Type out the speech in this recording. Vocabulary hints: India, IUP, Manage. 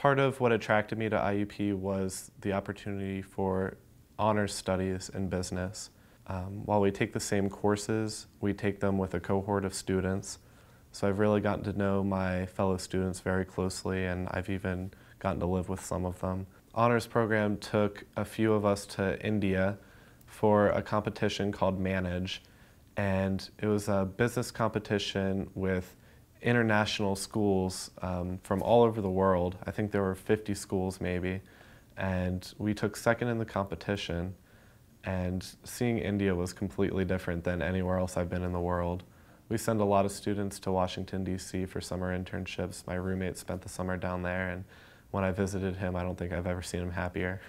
Part of what attracted me to IUP was the opportunity for honors studies in business. While we take the same courses, we take them with a cohort of students. So I've really gotten to know my fellow students very closely, and I've even gotten to live with some of them. Honors program took a few of us to India for a competition called Manage, and it was a business competition with international schools from all over the world. I think there were 50 schools maybe, and we took second in the competition, and seeing India was completely different than anywhere else I've been in the world. We send a lot of students to Washington, D.C. for summer internships. My roommate spent the summer down there, and when I visited him, I don't think I've ever seen him happier.